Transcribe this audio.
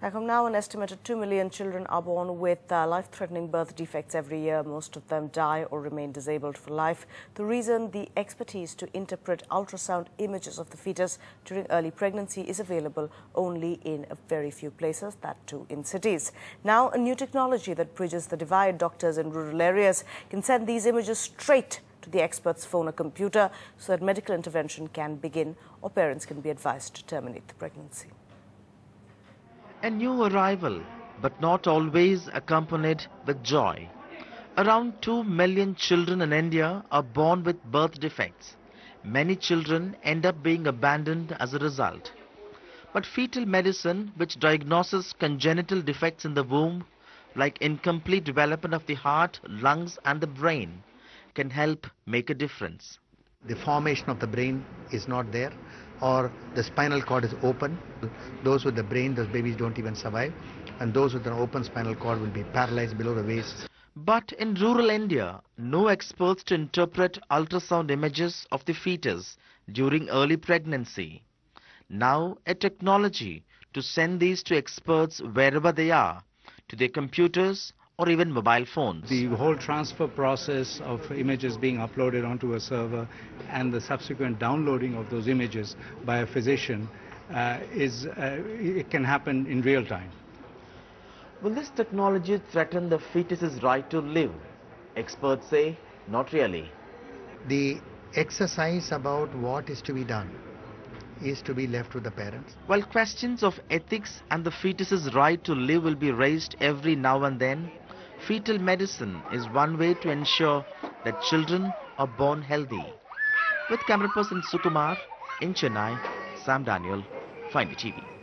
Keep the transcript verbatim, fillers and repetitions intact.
Back home now, an estimated two million children are born with uh, life-threatening birth defects every year. Most of them die or remain disabled for life. The reason, the expertise to interpret ultrasound images of the fetus during early pregnancy is available only in a very few places, that too in cities. Now, a new technology that bridges the divide. Doctors in rural areas can send these images straight to the expert's phone or computer so that medical intervention can begin or parents can be advised to terminate the pregnancy. A new arrival, but not always accompanied with joy. Around two million children in India are born with birth defects. Many children end up being abandoned as a result. But fetal medicine, which diagnoses congenital defects in the womb, like incomplete development of the heart, lungs and the brain, can help make a difference. The formation of the brain is not there, or the spinal cord is open. Those with the brain, those babies don't even survive, and those with an open spinal cord will be paralyzed below the waist. But in rural India, no experts to interpret ultrasound images of the fetus during early pregnancy. Now a technology to send these to experts wherever they are, to their computers or even mobile phones. The whole transfer process of images being uploaded onto a server and the subsequent downloading of those images by a physician uh, is uh, it can happen in real time. Will this technology threaten the fetus's right to live? Experts say not really. The exercise about what is to be done is to be left with the parents. While questions of ethics and the fetus's right to live will be raised every now and then, fetal medicine is one way to ensure that children are born healthy. With camera person Sukumar in Chennai, Sam Daniel, five N D T V.